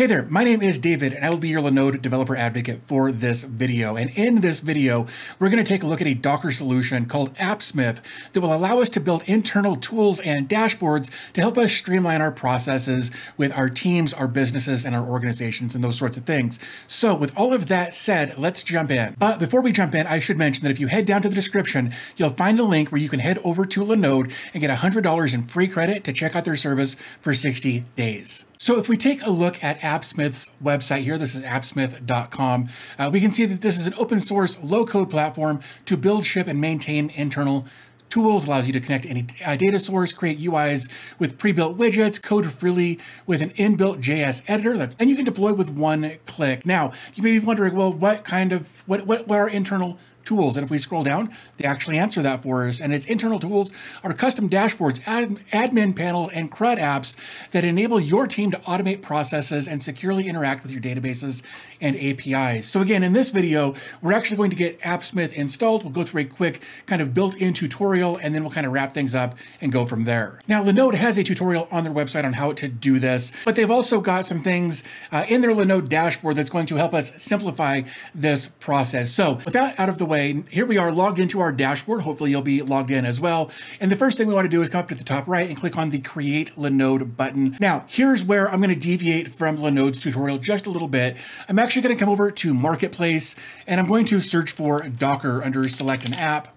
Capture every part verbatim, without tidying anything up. Hey there, my name is David and I will be your Linode developer advocate for this video. And in this video, we're going to take a look at a Docker solution called Appsmith that will allow us to build internal tools and dashboards to help us streamline our processes with our teams, our businesses, and our organizations and those sorts of things. So with all of that said, let's jump in. But before we jump in, I should mention that if you head down to the description, you'll find a link where you can head over to Linode and get one hundred dollars in free credit to check out their service for sixty days. So if we take a look at Appsmith's website here, this is appsmith dot com, uh, we can see that this is an open source low code platform to build, ship, and maintain internal tools, allows you to connect any uh, data source, create U Is with pre-built widgets, code freely with an inbuilt J S editor, that's, and you can deploy with one click. Now, you may be wondering, well, what kind of, what, what, what are internal tools? And if we scroll down, they actually answer that for us. And its internal tools are custom dashboards, ad, admin panel, and CRUD apps that enable your team to automate processes and securely interact with your databases and A P Is. So again, in this video, we're actually going to get Appsmith installed. We'll go through a quick kind of built-in tutorial, and then we'll kind of wrap things up and go from there. Now, Linode has a tutorial on their website on how to do this, but they've also got some things uh, in their Linode dashboard that's going to help us simplify this process. So with that out of the way, here we are logged into our dashboard. Hopefully you'll be logged in as well. And the first thing we want to do is come up to the top right and click on the Create Linode button. Now, here's where I'm going to deviate from Linode's tutorial just a little bit. I'm actually going to come over to Marketplace and I'm going to search for Docker under Select an App.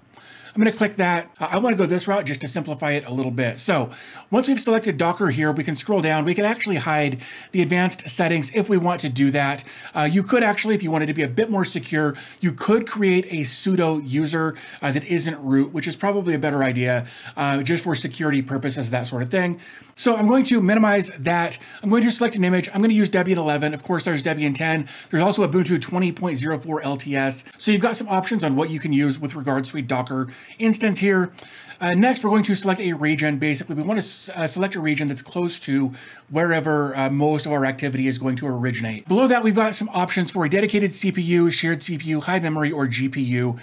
I'm going to click that. Uh, I want to go this route just to simplify it a little bit. So once we've selected Docker here, we can scroll down. We can actually hide the advanced settings if we want to do that. Uh, you could actually, if you wanted to be a bit more secure, you could create a sudo user uh, that isn't root, which is probably a better idea uh, just for security purposes, that sort of thing. So I'm going to minimize that. I'm going to select an image. I'm going to use Debian eleven. Of course, there's Debian ten. There's also Ubuntu twenty point oh four L T S. So you've got some options on what you can use with regards to a Docker instance here. Uh, next, we're going to select a region. Basically, we want to uh, select a region that's close to wherever uh, most of our activity is going to originate. Below that, we've got some options for a dedicated C P U, shared C P U, high memory, or G P U.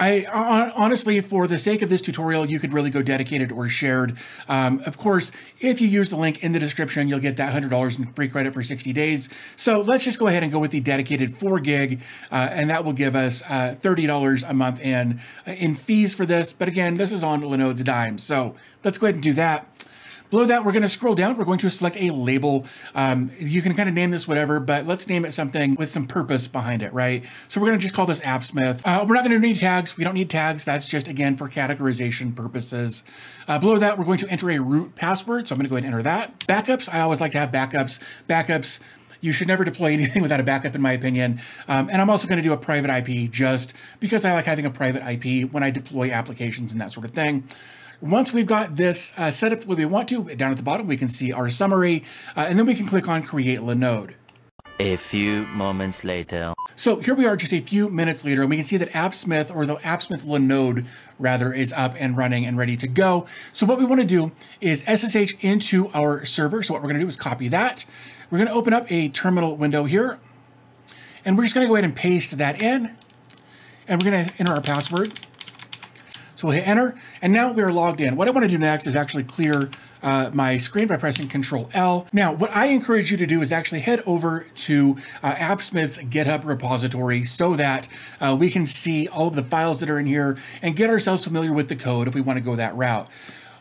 I honestly, for the sake of this tutorial, you could really go dedicated or shared. Um, of course, if you use the link in the description, you'll get that one hundred dollars in free credit for sixty days. So let's just go ahead and go with the dedicated four gig, uh, and that will give us uh, thirty dollars a month in, in fees for this. But again, this is on Linode's dime. So let's go ahead and do that. Below that, we're going to scroll down. We're going to select a label. Um, you can kind of name this whatever, but let's name it something with some purpose behind it, right? So we're going to just call this Appsmith. Uh, we're not going to need tags. We don't need tags. That's just, again, for categorization purposes. Uh, below that, we're going to enter a root password. So I'm going to go ahead and enter that. Backups. I always like to have backups. Backups. You should never deploy anything without a backup, in my opinion. Um, and I'm also going to do a private I P just because I like having a private I P when I deploy applications and that sort of thing. Once we've got this uh, set up the way we want to, down at the bottom, we can see our summary, uh, and then we can click on Create Linode. A few moments later. So here we are just a few minutes later, and we can see that Appsmith, or the Appsmith Linode rather, is up and running and ready to go. So what we want to do is S S H into our server. So what we're going to do is copy that. We're going to open up a terminal window here, and we're just going to go ahead and paste that in, and we're going to enter our password. So we'll hit enter, and now we are logged in. What I want to do next is actually clear uh, my screen by pressing Control L. Now, what I encourage you to do is actually head over to uh, Appsmith's GitHub repository so that uh, we can see all of the files that are in here and get ourselves familiar with the code if we want to go that route.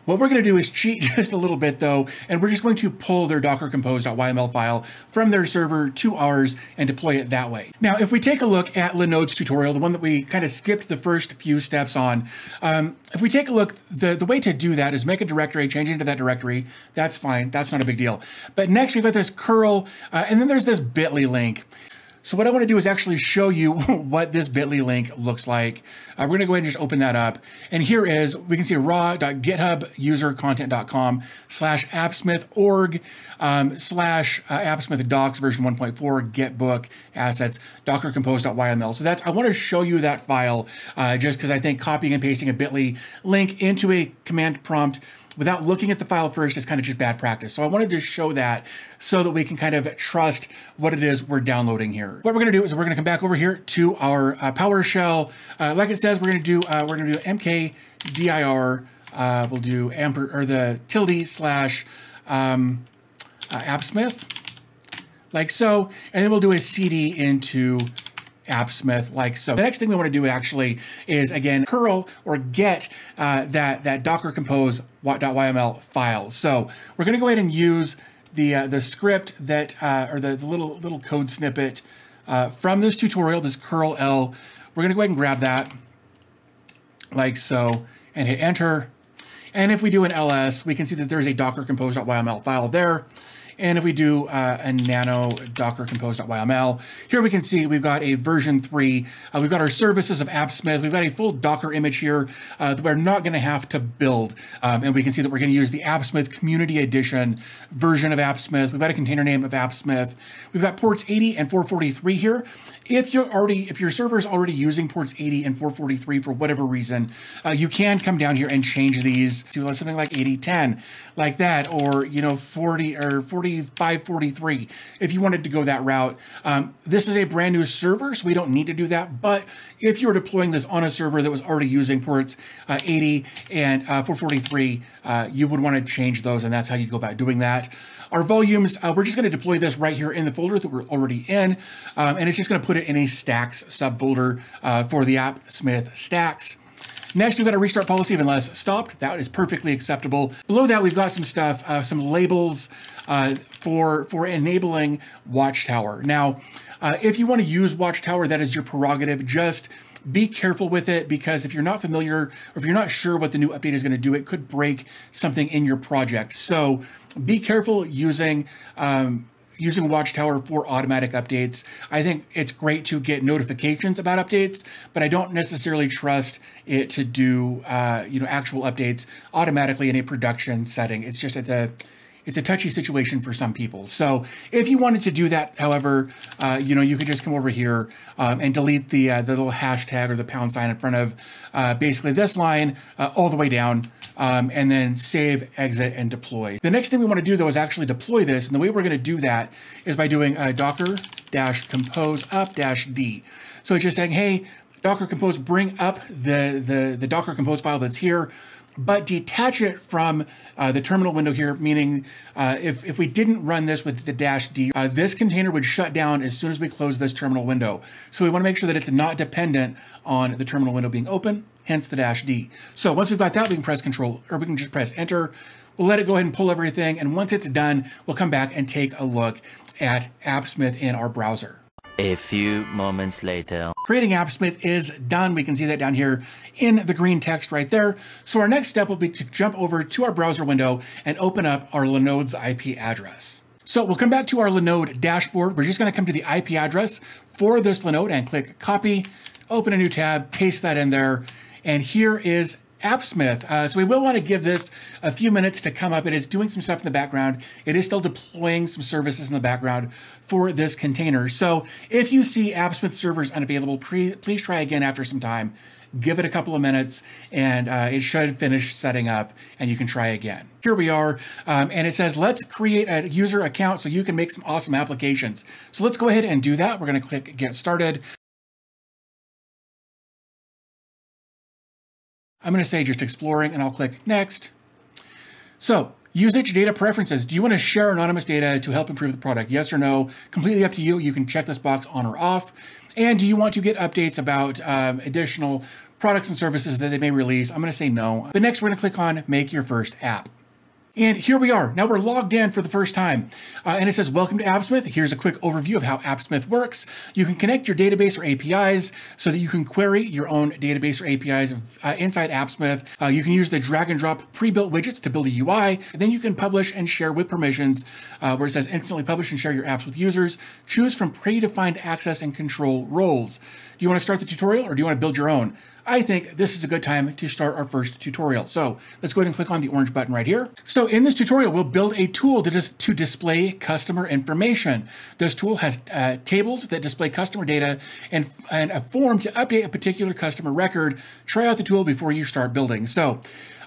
What we're going to do is cheat just a little bit though, and we're just going to pull their docker compose dot Y M L file from their server to ours and deploy it that way. Now, if we take a look at Linode's tutorial, the one that we kind of skipped the first few steps on, um, if we take a look, the, the way to do that is make a directory, change into that directory. That's fine. That's not a big deal. But next we've got this curl, uh, and then there's this bit dot L Y link. So what I want to do is actually show you what this bit dot L Y link looks like. Uh, we're going to go ahead and just open that up. And here is, we can see raw.github user content dot com slash appsmith org um, slash uh, appsmith docs version one point four get book assets docker compose dot Y M L. So that's, I want to show you that file uh, just because I think copying and pasting a bit dot L Y link into a command prompt without looking at the file first is kind of just bad practice. So I wanted to show that so that we can kind of trust what it is we're downloading here. What we're gonna do is we're gonna come back over here to our uh, PowerShell. Uh, like it says, we're gonna do uh, we're gonna do mkdir. Uh, we'll do amper or the tilde slash um, uh, appsmith. like so, and then we'll do a C D into Appsmith, like so. The next thing we want to do actually is, again, curl or get uh, that, that Docker compose .yml file. So we're going to go ahead and use the, uh, the script that, uh, or the, the little, little code snippet uh, from this tutorial, this curl L. We're going to go ahead and grab that, like so, and hit enter. And if we do an L S, we can see that there's a Docker compose.yml file there. And if we do uh, a nano docker compose.yml, here we can see we've got a version three. Uh, we've got our services of AppSmith. We've got a full Docker image here uh, that we're not going to have to build. Um, and we can see that we're going to use the AppSmith Community Edition version of AppSmith. We've got a container name of AppSmith. We've got ports eighty and four forty-three here. If you're already, if your server is already using ports eighty and four forty-three for whatever reason, uh, you can come down here and change these to something like eighty ten, like that, or you know forty or forty-five forty-three. If you wanted to go that route, um, this is a brand new server, so we don't need to do that. But if you're deploying this on a server that was already using ports uh, eighty and four forty-three, uh, you would want to change those, and that's how you go about doing that. Our volumes, uh, we're just going to deploy this right here in the folder that we're already in, um, and it's just going to put it in a stacks subfolder uh, for the AppSmith stacks. Next, we've got a restart policy of unless stopped. That is perfectly acceptable. Below that, we've got some stuff, uh, some labels uh, for, for enabling Watchtower. Now, uh, if you want to use Watchtower, that is your prerogative. Just be careful with it, because if you're not familiar or if you're not sure what the new update is going to do, it could break something in your project. So be careful using um, using Watchtower for automatic updates. I think it's great to get notifications about updates, but I don't necessarily trust it to do uh, you know actual updates automatically in a production setting. It's just it's a it's a touchy situation for some people. So if you wanted to do that, however, uh, you know, you could just come over here um, and delete the, uh, the little hashtag or the pound sign in front of uh, basically this line uh, all the way down, um, and then save, exit, and deploy. The next thing we want to do though is actually deploy this. And the way we're going to do that is by doing a docker dash compose up dash D. So it's just saying, hey, Docker compose, bring up the, the, the Docker compose file that's here, but detach it from uh, the terminal window here, meaning uh, if, if we didn't run this with the dash D, uh, this container would shut down as soon as we close this terminal window. So we wanna make sure that it's not dependent on the terminal window being open, hence the dash D. So once we've got that, we can press control, or we can just press enter. We'll let it go ahead and pull everything. And once it's done, we'll come back and take a look at AppSmith in our browser. A few moments later. Creating AppSmith is done. We can see that down here in the green text right there. So our next step will be to jump over to our browser window and open up our Linode's I P address. So we'll come back to our Linode dashboard. We're just going to come to the I P address for this Linode and click copy, open a new tab, paste that in there. And here is AppSmith. Uh, so we will want to give this a few minutes to come up. It is doing some stuff in the background. It is still deploying some services in the background for this container. So if you see AppSmith servers unavailable, please try again after some time. Give it a couple of minutes and uh, it should finish setting up and you can try again. Here we are. Um, and it says, let's create a user account so you can make some awesome applications. So let's go ahead and do that. We're going to click get started. I'm going to say just exploring and I'll click next. So usage data preferences. Do you want to share anonymous data to help improve the product? Yes or no? Completely up to you. You can check this box on or off. And do you want to get updates about um, additional products and services that they may release? I'm going to say no. But next we're going to click on make your first app. And here we are. Now we're logged in for the first time. Uh, and it says, welcome to AppSmith. Here's a quick overview of how AppSmith works. You can connect your database or A P Is so that you can query your own database or A P Is uh, inside AppSmith. Uh, you can use the drag and drop pre-built widgets to build a U I. And then you can publish and share with permissions uh, where it says instantly publish and share your apps with users. Choose from predefined access and control roles. Do you want to start the tutorial or do you want to build your own? I think this is a good time to start our first tutorial. So let's go ahead and click on the orange button right here. So in this tutorial, we'll build a tool to, dis to display customer information. This tool has uh, tables that display customer data and, and a form to update a particular customer record. Try out the tool before you start building. So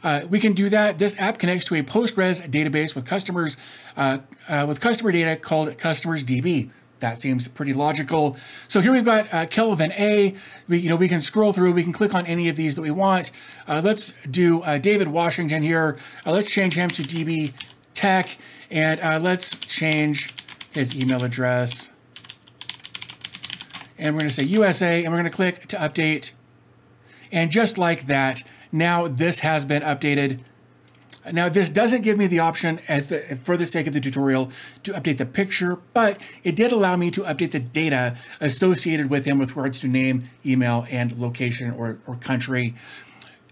uh, we can do that. This app connects to a Postgres database with customers uh, uh, with customer data called CustomersDB. That seems pretty logical. So here we've got uh, Kelvin A. We, you know, we can scroll through. We can click on any of these that we want. Uh, let's do uh, David Washington here. Uh, let's change him to D B Tech, and uh, let's change his email address. And we're going to say U S A, and we're going to click to update. And just like that, now this has been updated. Now this doesn't give me the option at the, for the sake of the tutorial, to update the picture, but it did allow me to update the data associated with him with regards to name, email, and location or, or country.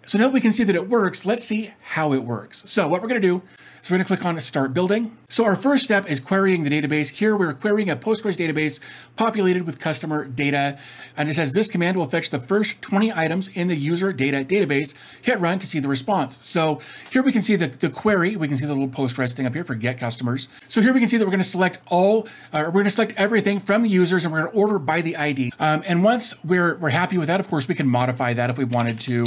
So now that we can see that it works, let's see how it works. So what we're going to do is we're going to click on Start Building. So our first step is querying the database. Here we're querying a Postgres database populated with customer data. And it says this command will fetch the first twenty items in the user data database. Hit run to see the response. So here we can see the, the query. We can see the little Postgres thing up here for get customers. So here we can see that we're going to select all, uh, we're going to select everything from the users, and we're going to order by the I D. Um, and once we're, we're happy with that, of course, we can modify that if we wanted to.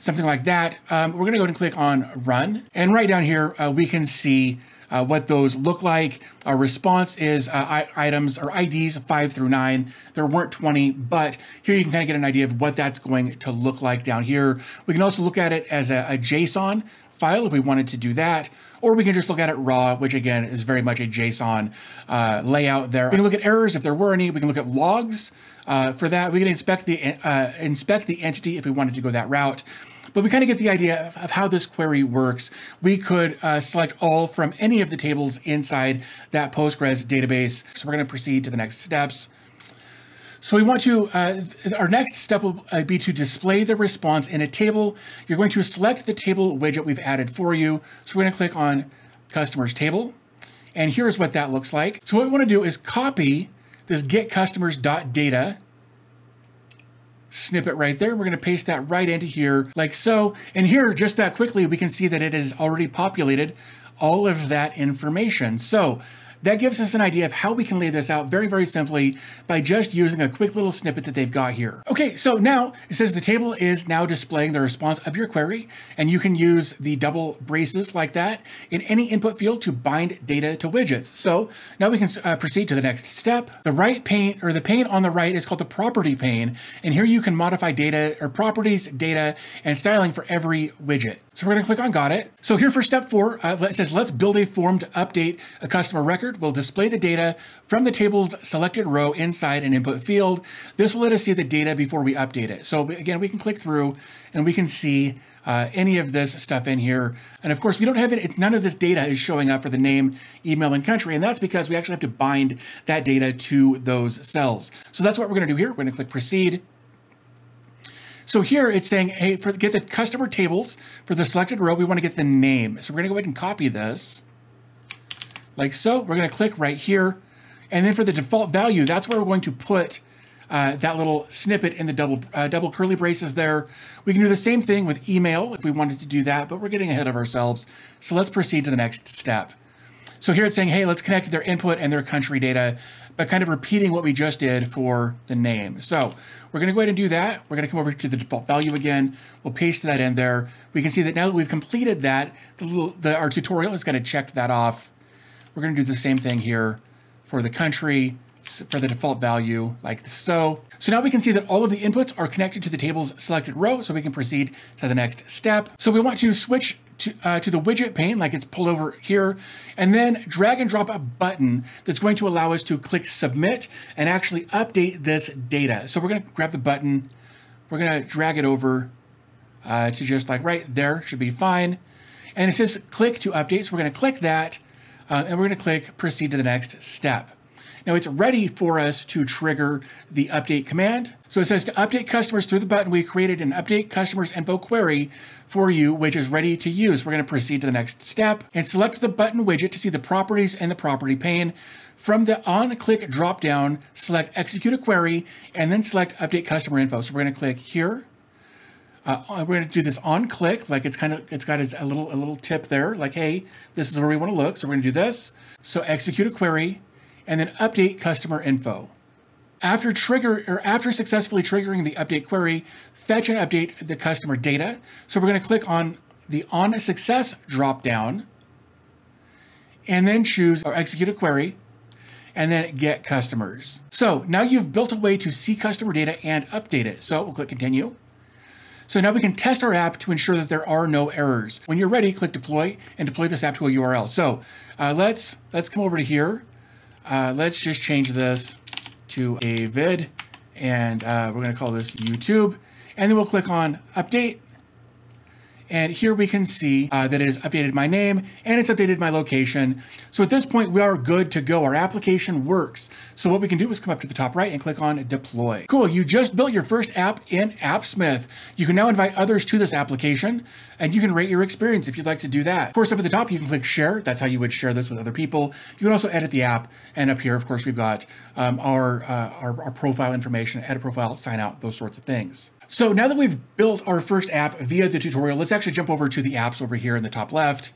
Something like that. Um, we're going to go ahead and click on Run. And right down here, uh, we can see uh, what those look like. Our response is uh, items or I Ds five through nine. There weren't twenty, but here you can kind of get an idea of what that's going to look like down here. We can also look at it as a, a JSON file if we wanted to do that, or we can just look at it raw, which again is very much a JSON uh, layout there. We can look at errors if there were any. We can look at logs uh, for that. We can inspect the uh, inspect the entity if we wanted to go that route. But we kind of get the idea of how this query works. We could uh, select all from any of the tables inside that Postgres database. So we're going to proceed to the next steps. So we want to, uh, our next step will be to display the response in a table. You're going to select the table widget we've added for you. So we're going to click on Customers Table. And here's what that looks like. So what we want to do is copy this get customers dot data snippet right there. We're going to paste that right into here like so. And here, just that quickly, we can see that it has already populated all of that information. So that gives us an idea of how we can lay this out very, very simply by just using a quick little snippet that they've got here. Okay, so now it says the table is now displaying the response of your query, and you can use the double braces like that in any input field to bind data to widgets. So now we can uh, proceed to the next step. The right pane, or the pane on the right, is called the property pane, and here you can modify data or properties, data, and styling for every widget. So we're going to click on Got It. So here for step four, uh, it says let's build a form to update a customer record. We'll display the data from the table's selected row inside an input field. This will let us see the data before we update it. So again, we can click through and we can see uh, any of this stuff in here. And of course we don't have it, it's none of this data is showing up for the name, email, and country. And that's because we actually have to bind that data to those cells. So that's what we're gonna do here. We're gonna click proceed. So here it's saying, hey, for, get the customer tables for the selected row, we wanna get the name. So we're gonna go ahead and copy this. Like so, we're gonna click right here. And then for the default value, that's where we're going to put uh, that little snippet in the double, uh, double curly braces there. We can do the same thing with email if we wanted to do that, but we're getting ahead of ourselves. So let's proceed to the next step. So here it's saying, hey, let's connect their input and their country data, but kind of repeating what we just did for the name. So we're gonna go ahead and do that. We're gonna come over to the default value again. We'll paste that in there. We can see that now that we've completed that, the little, the, our tutorial is gonna check that off. We're going to do the same thing here for the country, for the default value, like so. So now we can see that all of the inputs are connected to the table's selected row, so we can proceed to the next step. So we want to switch to, uh, to the widget pane, like it's pulled over here, and then drag and drop a button that's going to allow us to click submit and actually update this data. So we're going to grab the button. We're going to drag it over uh, to just like right there, should be fine. And it says click to update, so we're going to click that. Uh, and we're going to click proceed to the next step. Now it's ready for us to trigger the update command. So it says to update customers through the button, we created an update customers info query for you, which is ready to use. We're going to proceed to the next step and select the button widget to see the properties in the property pane. From the on click dropdown, select execute a query and then select update customer info. So we're going to click here. Uh, we're going to do this on click, like it's kind of, it's got a little, a little tip there, like, hey, this is where we want to look. So we're going to do this. So execute a query and then update customer info. After trigger or after successfully triggering the update query, fetch and update the customer data. So we're going to click on the on success dropdown and then choose or execute a query and then get customers. So now you've built a way to see customer data and update it. So we'll click continue. So now we can test our app to ensure that there are no errors. When you're ready, click deploy and deploy this app to a U R L. So uh, let's, let's come over to here. Uh, let's just change this to a vid, and uh, we're going to call this YouTube. And then we'll click on update. And here we can see uh, that it has updated my name and it's updated my location. So at this point, we are good to go. Our application works. So what we can do is come up to the top right and click on deploy. Cool, you just built your first app in Appsmith. You can now invite others to this application and you can rate your experience if you'd like to do that. Of course, up at the top, you can click share. That's how you would share this with other people. You can also edit the app. And up here, of course, we've got um, our, uh, our, our profile information, edit profile, sign out, those sorts of things. So now that we've built our first app via the tutorial, let's actually jump over to the apps over here in the top left.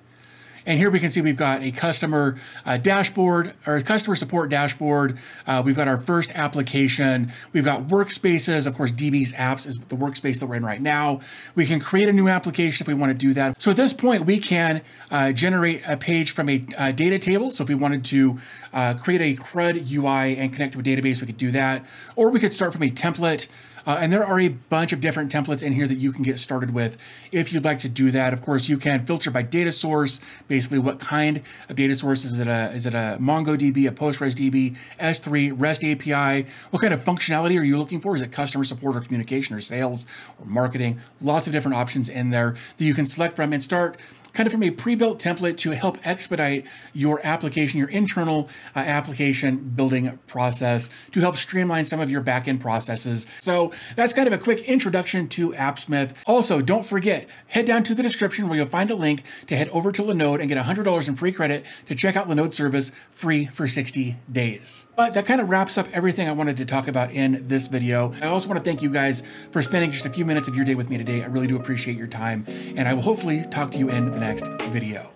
And here we can see we've got a customer uh, dashboard or a customer support dashboard. Uh, we've got our first application. We've got workspaces. Of course, D B's apps is the workspace that we're in right now. We can create a new application if we want to do that. So at this point, we can uh, generate a page from a uh, data table. So if we wanted to uh, create a CRUD U I and connect to a database, we could do that. Or we could start from a template. Uh, and there are a bunch of different templates in here that you can get started with if you'd like to do that. Of course, you can filter by data source, basically what kind of data source. Is it a, is it a MongoDB, a Postgres D B, S three, REST A P I? What kind of functionality are you looking for? Is it customer support or communication or sales or marketing? Lots of different options in there that you can select from and start kind of from a pre-built template to help expedite your application, your internal uh, application building process, to help streamline some of your backend processes. So that's kind of a quick introduction to Appsmith. Also, don't forget, head down to the description where you'll find a link to head over to Linode and get one hundred dollars in free credit to check out Linode service free for sixty days. But that kind of wraps up everything I wanted to talk about in this video. I also want to thank you guys for spending just a few minutes of your day with me today. I really do appreciate your time, and I will hopefully talk to you in the next video.